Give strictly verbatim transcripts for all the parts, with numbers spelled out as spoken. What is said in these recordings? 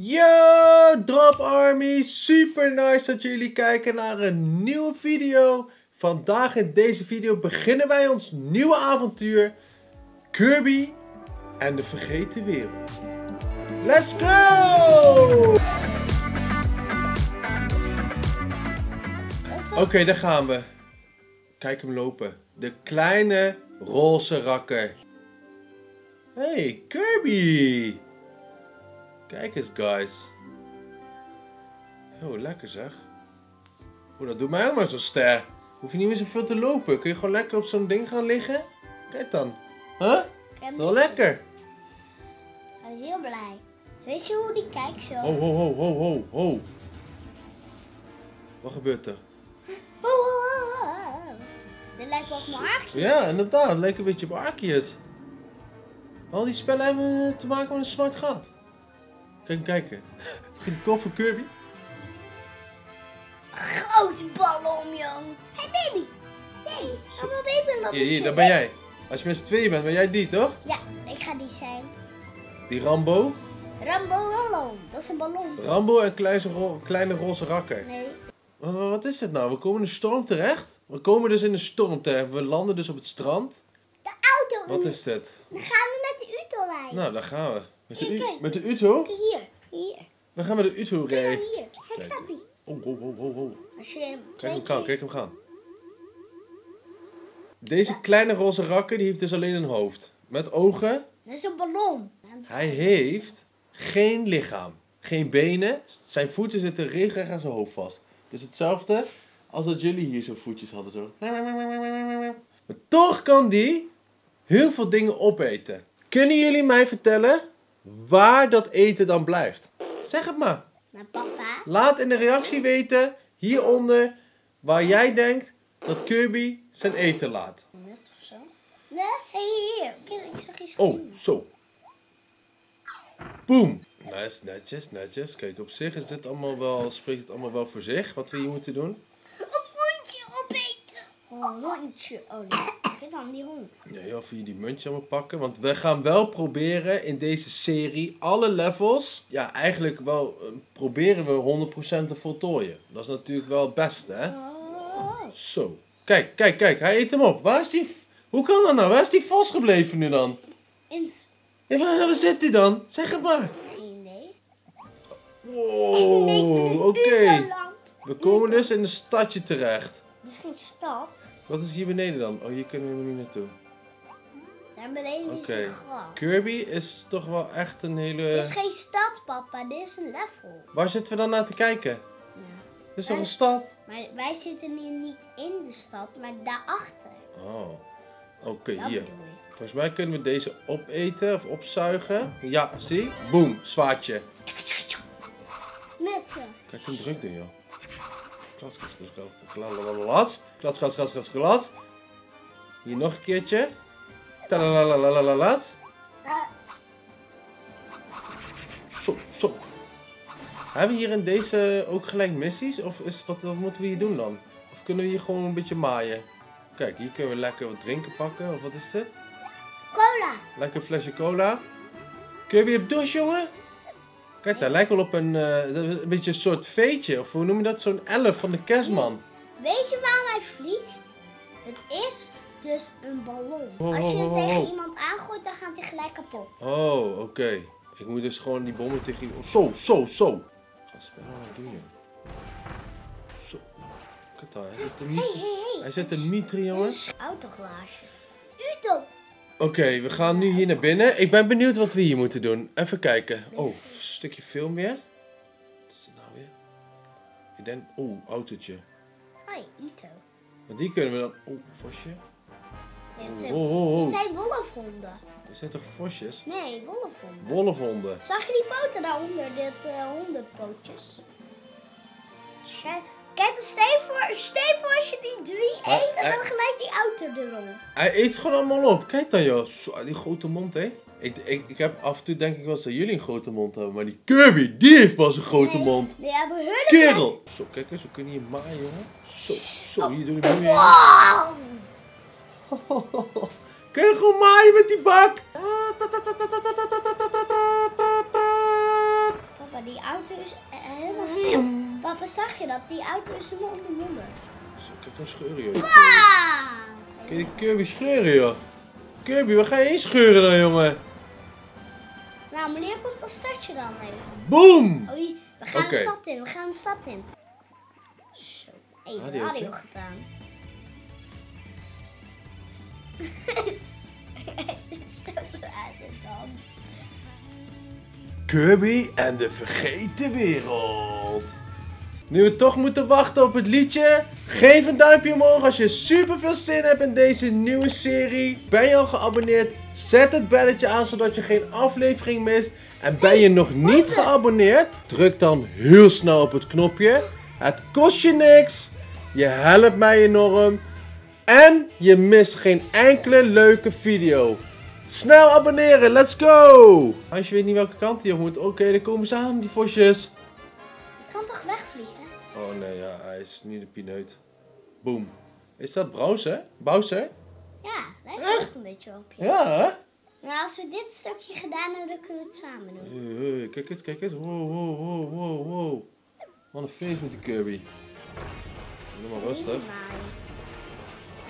Yo, Drop Army! Super nice dat jullie kijken naar een nieuwe video. Vandaag in deze video beginnen wij ons nieuwe avontuur. Kirby en de Vergeten Wereld. Let's go! Oké, okay, daar gaan we. Kijk hem lopen. De kleine roze rakker. Hey, Kirby! Kijk eens, guys. Oh, lekker zeg. Oh, dat doet mij helemaal zo'n ster. Hoef je niet meer zoveel te lopen. Kun je gewoon lekker op zo'n ding gaan liggen? Kijk dan. Huh? Dat is wel lekker. Hij is heel blij. Weet je hoe die kijkt zo? Ho, ho, ho, ho, ho, ho. Wat gebeurt er? Ho, ho, ho, ho. Dit lijkt wel op mijn haakjes. Ja, inderdaad. Het lijkt een beetje op haakjes. Al die spellen hebben te maken met een zwart gat. Kijk, kijken. Begin de kop van Kirby. Grote ballen om, jong. Hé, hey, baby. Nee, allemaal baby nog. Hier, hier, daar ben jij. Als je met z'n tweeën bent, ben jij die, toch? Ja, ik ga die zijn. Die Rambo? Rambo Rollon. Dat is een ballon. Rambo en kleine, ro kleine roze rakker. Nee. Wat, wat is dit nou? We komen in een storm terecht. We komen dus in een storm terecht. We landen dus op het strand. De auto. Wat is dit? Dan gaan we met de Uto rijden. Nou, daar gaan we. Met de, u met de Uto? Kijk hier, hier. We gaan met de Uto rijden. Kijk hier, hij gaat niet. Oh, oh, oh, oh, oh. Kijk hem gaan, kijk hem gaan. Deze kleine roze rakker die heeft dus alleen een hoofd. Met ogen. Dat is een ballon. Hij heeft geen lichaam. Geen benen. Zijn voeten zitten regelrecht aan zijn hoofd vast. Dus hetzelfde als dat jullie hier zo'n voetjes hadden. Zo. Maar toch kan die heel veel dingen opeten. Kunnen jullie mij vertellen waar dat eten dan blijft? Zeg het maar. Naar papa. Laat in de reactie weten, hieronder, waar jij denkt dat Kirby zijn eten laat. Net of zo. Net? Hé, hier. Ik zag iets. Oh, zo. Boom. Netjes, netjes, netjes. Kijk, op zich is dit allemaal wel, spreekt het allemaal wel voor zich, wat we hier moeten doen. Een hondje opeten. Een hondje, oh. Dan die hond. Ja, ja, of je die muntjes allemaal pakken. Want we gaan wel proberen in deze serie alle levels. Ja, eigenlijk wel uh, proberen we honderd procent te voltooien. Dat is natuurlijk wel het beste, hè? Oh. Zo. Kijk, kijk, kijk. Hij eet hem op. Waar is die... Hoe kan dat nou? Waar is die vast gebleven nu dan? In... Ja, waar, waar zit die dan? Zeg het maar. Nee. Wow, nee, oké. Okay. We komen dus in een stadje terecht. Dat is geen stad. Wat is hier beneden dan? Oh, hier kunnen we nu naartoe. Daar beneden is okay. Een graf. Kirby is toch wel echt een hele... Dit is geen stad, papa. Dit is een level. Waar zitten we dan naar te kijken? Ja. Dit is toch een stad? Maar wij zitten nu niet in de stad, maar daarachter. Oh. Oké, okay, hier. Volgens mij kunnen we deze opeten of opzuigen. Ja, zie? Boom, zwaardje. Met ze. Kijk, een druk ding, joh. Klats, klats, klats, klats, klats, klats, klats, klats. Hier nog een keertje. Talalalalalalalat. Zo, zo. Hebben we hier in deze ook gelijk missies? Of is, wat, wat moeten we hier doen dan? Of kunnen we hier gewoon een beetje maaien? Kijk, hier kunnen we lekker wat drinken pakken. Of wat is dit? Cola. Lekker flesje cola. Kun je weer op douche, jongen? Kijk, dat lijkt wel op een, uh, een beetje een soort veetje, of hoe noem je dat? Zo'n elf van de kerstman. Weet je waarom hij vliegt? Het is dus een ballon. Oh, als je hem oh, oh, tegen oh. iemand aangooit, dan gaat hij gelijk kapot. Oh, oké. Okay. Ik moet dus gewoon die bommen tegen iemand... Oh, zo, zo, zo. Gast, wat doe je? Zo. Kijk daar, hij zit er niet... Hey, hey, hey. Hij zit er niet in, jongens. Autoglaasje. Uto. Oké, okay, we gaan nu hier naar binnen. Ik ben benieuwd wat we hier moeten doen. Even kijken. Oh. Een stukje film weer. Wat is het nou weer? Ik denk, oh, autootje. Hoi, Uto. Maar die kunnen we dan, oh, vosje. Nee, het zijn, oh, oh, oh. zijn wolfhonden. Er zijn toch vosjes? Nee, wolfhonden. Wolfhonden. Zag je die poten daaronder, dit uh, hondenpootjes? Kijk, kijk steen voor, steen voor als je die drie eet en dan gelijk die auto eronder. Hij eet gewoon allemaal op. Kijk dan, joh. Zo, die grote mond, hè. Ik, ik, ik heb af en toe denk ik wel eens dat jullie een grote mond hebben, maar die Kirby, die heeft pas een grote nee, mond. Die hebben hun kerel. Zo, kijk eens, we kunnen hier maaien, jongen. Zo, zo, oh. hier doe ik hem weer. Wow. Kun je gewoon maaien met die bak? Papa, die die auto is helemaal vol. Papa, zag je dat? Die auto is helemaal onder de modder. Kijk, een scheuren, joh. Wow. Kijk, Kirby scheuren, joh. Kirby, waar ga je heen scheuren dan, jongen? Nou, meneer komt als startje dan even. Boom! Oei, we gaan okay. de stad in, we gaan de stad in. Zo, even radio, radio gedaan. Kirby en de Vergeten Wereld. Nu we toch moeten wachten op het liedje, geef een duimpje omhoog als je super veel zin hebt in deze nieuwe serie. Ben je al geabonneerd? Zet het belletje aan zodat je geen aflevering mist. En ben je nog niet geabonneerd? Druk dan heel snel op het knopje. Het kost je niks. Je helpt mij enorm. En je mist geen enkele leuke video. Snel abonneren, let's go! Als je weet niet welke kant die op moet, oké, okay, dan komen ze aan, die vosjes. Ik kan toch wegvliegen? Oh nee, ja, hij is niet de pineut. Boom. Is dat Bowser? Bowser? Ja, lijkt echt een beetje op je. Ja, hè? Nou, als we dit stukje gedaan hebben, dan kunnen we het samen doen. Hey, hey, kijk eens, kijk eens. Wow, wow, wow, wow, wow. Wat een feest met de Kirby. Doe maar rustig.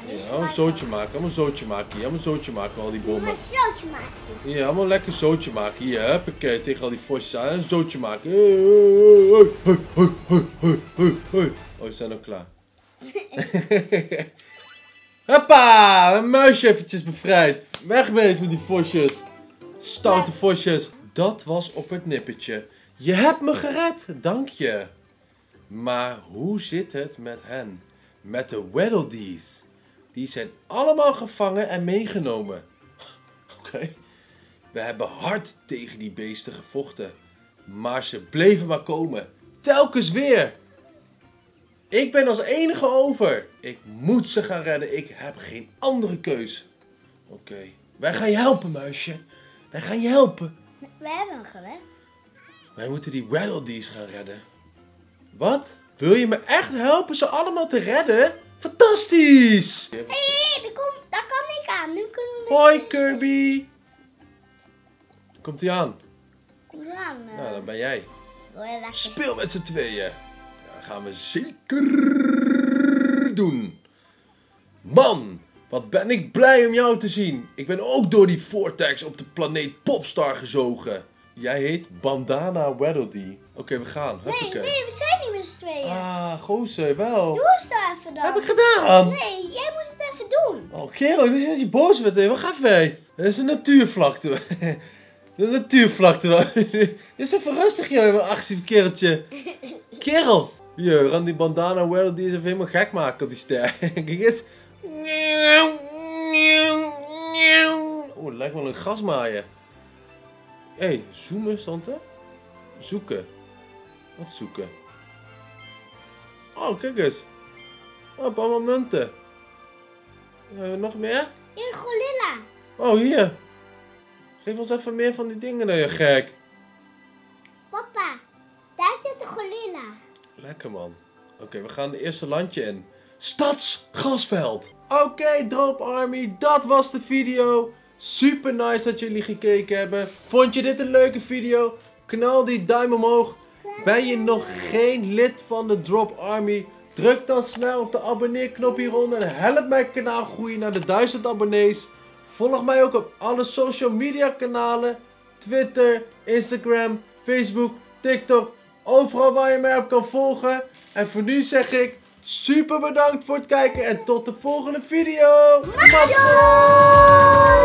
Ja, allemaal een zootje maken, allemaal een zootje maken, hier, allemaal een zootje maken, al die bommen. Allemaal een zootje maken. Ja, allemaal lekker zootje maken, hier, huppakee, tegen al die vosjes aan, een zootje maken. Oh, we zijn al klaar. Hoppa, een muisje eventjes bevrijd. Wegwezen met die vosjes. Stoute vosjes. Dat was op het nippertje. Je hebt me gered, dank je. Maar hoe zit het met hen? Met de Waddle Dees. Die zijn allemaal gevangen en meegenomen. Oké. Okay. We hebben hard tegen die beesten gevochten. Maar ze bleven maar komen. Telkens weer. Ik ben als enige over. Ik moet ze gaan redden. Ik heb geen andere keus. Oké. Okay. Wij gaan je helpen, muisje. Wij gaan je helpen. We hebben hem gered. Wij moeten die Waddle Dees gaan redden. Wat? Wil je me echt helpen ze allemaal te redden? Fantastisch! Hé, hey, hey, hey, daar kan ik aan. Nu kunnen we Hoi Kirby! Komt hij aan? Komt hij aan? Uh... Nou, dan ben jij. Speel met z'n tweeën. Dat gaan we zeker doen. Man, wat ben ik blij om jou te zien. Ik ben ook door die vortex op de planeet Popstar gezogen. Jij heet Bandana Waddle Dee. Oké, okay, we gaan. Huppakee. Nee, nee, we zijn niet met z'n tweeën. Ah, gozer, wel. Doe eens daar even dan. Heb ik gedaan? Nee, jij moet het even doen. Oh, kerel, ik wist niet dat je boos werd. Wat gaf jij? Dit is een natuurvlakte. De natuurvlakte wel. Dit is even rustig, joh, een agressief kereltje. Kerel. Yo, ran die Bandana Waddle Dee is even helemaal gek maken op die ster. Kijk eens. Oh, het lijkt wel een grasmaaier. Hé, hey, zoomen, tante. Zoeken. Wat zoeken? Oh, kijk eens. Oh, allemaal munten. Uh, nog meer? Hier, gorilla. Oh, hier. Geef ons even meer van die dingen, dan je gek. Papa, daar zit de gorilla. Lekker, man. Oké, okay, we gaan het eerste landje in. Stadsgrasveld. Oké, okay, Drop Army, dat was de video. Super nice dat jullie gekeken hebben. Vond je dit een leuke video? Knal die duim omhoog. Ben je nog geen lid van de Drop Army? Druk dan snel op de abonneerknop hieronder en help mijn kanaal groeien naar de duizend abonnees. Volg mij ook op alle social media kanalen. Twitter, Instagram, Facebook, TikTok. Overal waar je mij op kan volgen. En voor nu zeg ik super bedankt voor het kijken en tot de volgende video. Mazzel!